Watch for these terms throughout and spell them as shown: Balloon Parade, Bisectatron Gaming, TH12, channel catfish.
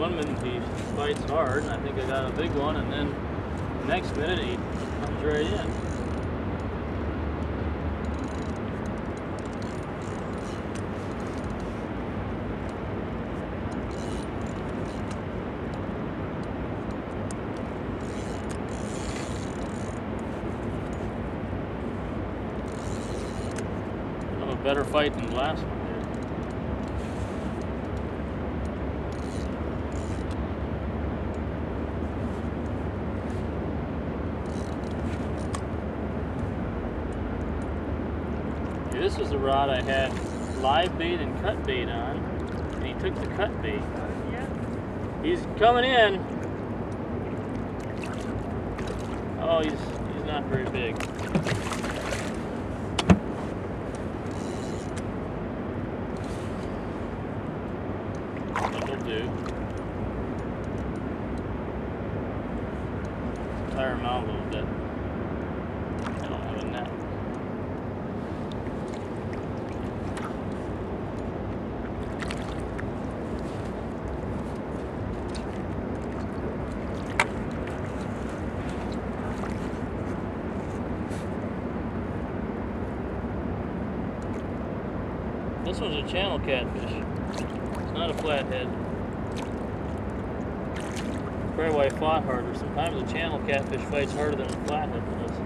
one minute he bites hard, and I think I got a big one, and then the next minute he comes right in. Better fight than the last one did. This was the rod I had live bait and cut bait on, and he took the cut bait. Yeah. He's coming in. Oh, he's not very big. Tire him out a little bit. I don't have a net. This one's a channel catfish. It's not a flathead. That's why I fought harder. Sometimes a channel catfish fights harder than a flathead does.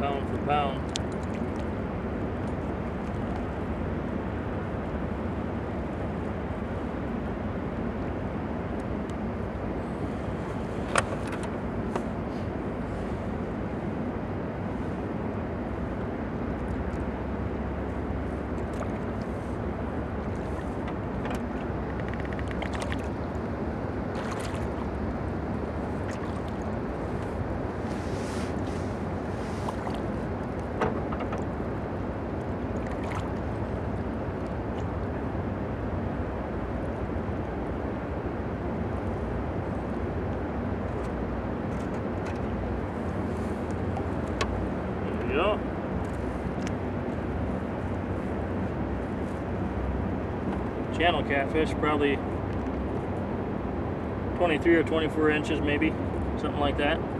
Pound for pound. Channel catfish, probably 23 or 24 inches maybe, something like that.